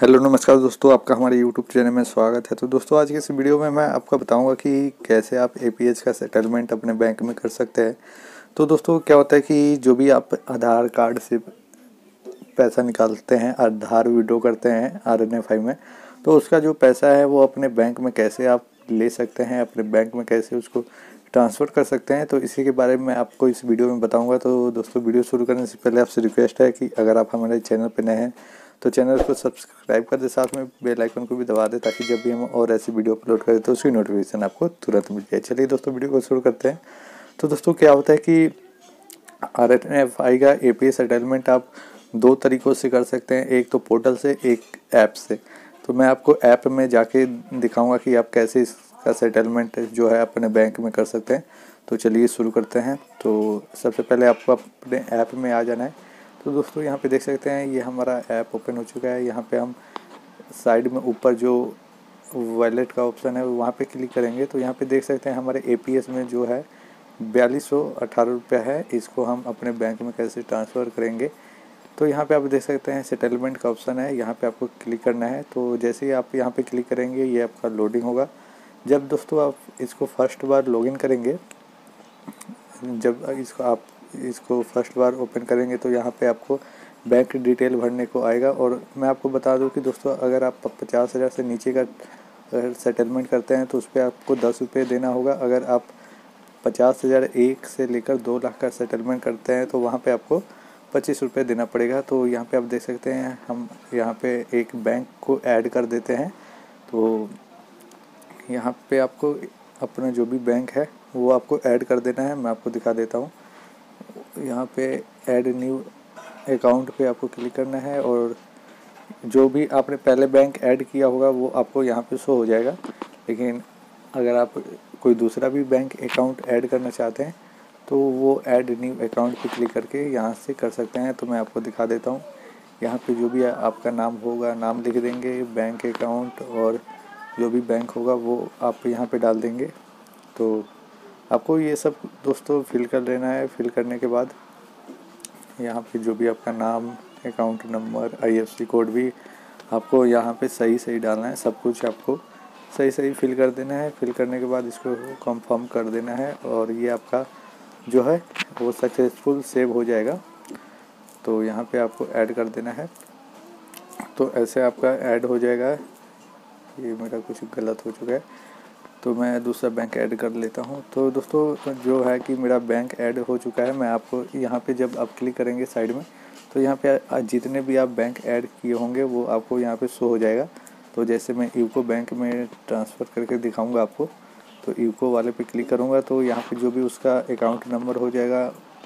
Hello नमस्कार दोस्तों, आपका हमारे YouTube चैनल में स्वागत है। तो दोस्तों, आज के इस वीडियो में मैं आपको बताऊंगा कि कैसे आप AEPS का सेटलमेंट अपने बैंक में कर सकते हैं। तो दोस्तों, क्या होता है कि जो भी आप आधार कार्ड से पैसा निकालते हैं, आधार विड्रॉ करते हैं RNFI में, तो उसका जो पैसा है वो अपने बैंक में कैसे आप ले सकते हैं, अपने बैंक में कैसे उसको ट्रांसफ़र कर सकते हैं, तो इसी के बारे में आपको इस वीडियो में बताऊँगा। तो दोस्तों, वीडियो शुरू करने से पहले आपसे रिक्वेस्ट है कि अगर आप हमारे चैनल पर नए हैं तो चैनल को सब्सक्राइब कर दे, साथ में बेल आइकन को भी दबा दे, ताकि जब भी हम और ऐसी वीडियो अपलोड करें तो उसकी नोटिफिकेशन आपको तुरंत मिल जाए। चलिए दोस्तों, वीडियो को शुरू करते हैं। तो दोस्तों, क्या होता है कि RNFI का AEPS सेटलमेंट आप दो तरीक़ों से कर सकते हैं, एक तो पोर्टल से, एक ऐप से। तो मैं आपको ऐप में जाके दिखाऊँगा कि आप कैसे इसका सेटलमेंट जो है अपने बैंक में कर सकते हैं। तो चलिए शुरू करते हैं। तो सबसे पहले आपको अपने ऐप में आ जाना है। तो दोस्तों, यहाँ पे देख सकते हैं ये हमारा ऐप ओपन हो चुका है। यहाँ पे हम साइड में ऊपर जो वॉलेट का ऑप्शन है वहाँ पे क्लिक करेंगे। तो यहाँ पे देख सकते हैं हमारे AEPS में जो है 4218 रुपया है, इसको हम अपने बैंक में कैसे ट्रांसफ़र करेंगे। तो यहाँ पे आप देख सकते हैं सेटलमेंट का ऑप्शन है, यहाँ पे आपको क्लिक करना है। तो जैसे ही आप यहाँ पर क्लिक करेंगे ये आपका लोडिंग होगा। जब दोस्तों आप इसको फर्स्ट बार लॉगिन करेंगे, जब इसको फर्स्ट बार ओपन करेंगे तो यहाँ पे आपको बैंक डिटेल भरने को आएगा। और मैं आपको बता दूं कि दोस्तों, अगर आप 50,000 से नीचे का अगर सेटलमेंट करते हैं तो उस पर आपको 10 रुपये देना होगा। अगर आप 50,000 एक से लेकर 2 लाख का सेटलमेंट करते हैं तो वहाँ पे आपको 25 रुपये देना पड़ेगा। तो यहाँ पे आप देख सकते हैं हम यहाँ पे एक बैंक को ऐड कर देते हैं। तो यहाँ पर आपको अपना जो भी बैंक है वो आपको ऐड कर देना है। मैं आपको दिखा देता हूँ। यहाँ पे ऐड न्यू अकाउंट पे आपको क्लिक करना है और जो भी आपने पहले बैंक ऐड किया होगा वो आपको यहाँ पे शो हो जाएगा। लेकिन अगर आप कोई दूसरा भी बैंक अकाउंट ऐड करना चाहते हैं तो वो ऐड न्यू अकाउंट पे क्लिक करके यहाँ से कर सकते हैं। तो मैं आपको दिखा देता हूँ। यहाँ पे जो भी आपका नाम होगा, नाम लिख देंगे, बैंक अकाउंट और जो भी बैंक होगा वो आप यहाँ पर डाल देंगे। तो आपको ये सब दोस्तों फिल कर लेना है। फिल करने के बाद यहाँ पे जो भी आपका नाम, अकाउंट नंबर, IFSC कोड भी आपको यहाँ पे सही सही डालना है। सब कुछ आपको सही सही फिल कर देना है। फिल करने के बाद इसको कंफर्म कर देना है और ये आपका जो है वो सक्सेसफुल सेव हो जाएगा। तो यहाँ पे आपको ऐड कर देना है। तो ऐसे आपका ऐड हो जाएगा। ये मेरा कुछ गलत हो चुका है तो मैं दूसरा बैंक ऐड कर लेता हूं। तो दोस्तों, जो है कि मेरा बैंक ऐड हो चुका है। मैं आपको यहां पे जब आप क्लिक करेंगे साइड में तो यहां पे जितने भी आप बैंक ऐड किए होंगे वो आपको यहां पे शो हो जाएगा। तो जैसे मैं यूको बैंक में ट्रांसफ़र करके दिखाऊंगा आपको। तो यूको वाले पे क्लिक करूंगा तो यहाँ पर जो भी उसका अकाउंट नंबर हो जाएगा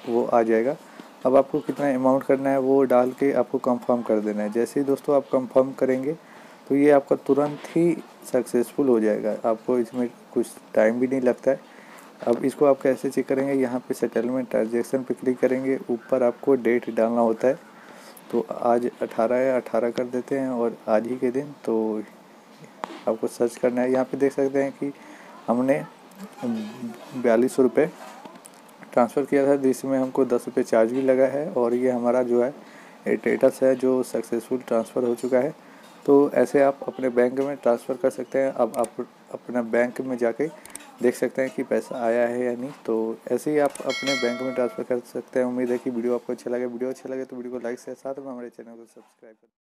वो आ जाएगा। अब आपको कितना अमाउंट करना है वो डाल के आपको कंफर्म कर देना है। जैसे ही दोस्तों आप कंफर्म करेंगे तो ये आपका तुरंत ही सक्सेसफुल हो जाएगा। आपको इसमें कुछ टाइम भी नहीं लगता है। अब इसको आप कैसे चेक करेंगे, यहाँ पे सेटलमेंट ट्रांजैक्शन पे क्लिक करेंगे, ऊपर आपको डेट डालना होता है। तो आज 18 है, 18 कर देते हैं और आज ही के दिन। तो आपको सर्च करना है। यहाँ पे देख सकते हैं कि हमने 42 रुपये ट्रांसफ़र किया था, जिसमें हमको 10 रुपये चार्ज भी लगा है और ये हमारा जो है स्टेटस है जो सक्सेसफुल ट्रांसफ़र हो चुका है। तो ऐसे आप अपने बैंक में ट्रांसफ़र कर सकते हैं। अब आप अपना बैंक में जाके देख सकते हैं कि पैसा आया है या नहीं। तो ऐसे ही आप अपने बैंक में ट्रांसफ़र कर सकते हैं। उम्मीद है कि वीडियो आपको अच्छा लगे। वीडियो अच्छा लगे तो वीडियो को लाइक से, साथ में हमारे चैनल को सब्सक्राइब करें।